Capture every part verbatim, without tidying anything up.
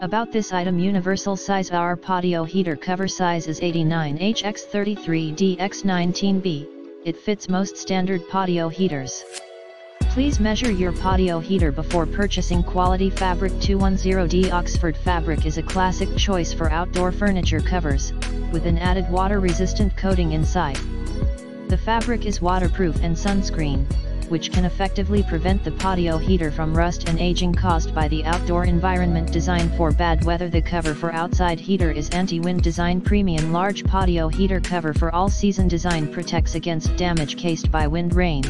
About this item, universal size: our patio heater cover size is eighty-nine H by thirty-three D by nineteen B, it fits most standard patio heaters. Please measure your patio heater before purchasing. Quality fabric: two ten D Oxford fabric is a classic choice for outdoor furniture covers, with an added water-resistant coating inside. The fabric is waterproof and sunscreen, which can effectively prevent the patio heater from rust and aging caused by the outdoor environment. Designed for bad weather: the cover for outside heater is anti-wind design. Premium large patio heater cover for all season design protects against damage caused by wind, rain,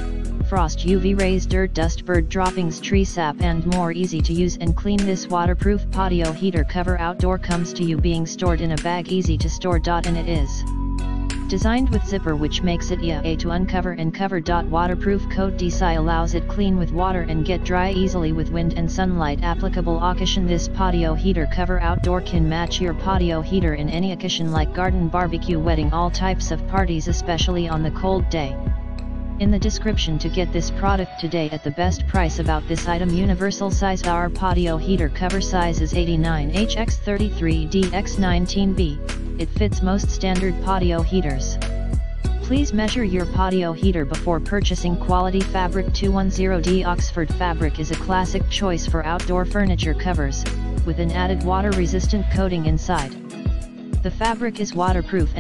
frost, U V rays, dirt, dust, bird droppings, tree sap and more. Easy to use and clean: this waterproof patio heater cover outdoor comes to you being stored in a bag, easy to store. And it is designed with zipper, which makes it easy to uncover and cover. Waterproof coat: D S I allows it clean with water and get dry easily with wind and sunlight. Applicable occasion: this patio heater cover outdoor can match your patio heater in any occasion like garden, barbecue, wedding, all types of parties, especially on the cold day. In the description to get this product today at the best price. About this item, universal size: our patio heater cover size is eighty-nine H by thirty-three D by nineteen B, it fits most standard patio heaters. Please measure your patio heater before purchasing. Quality fabric: two ten D Oxford fabric is a classic choice for outdoor furniture covers, with an added water-resistant coating inside. The fabric is waterproof and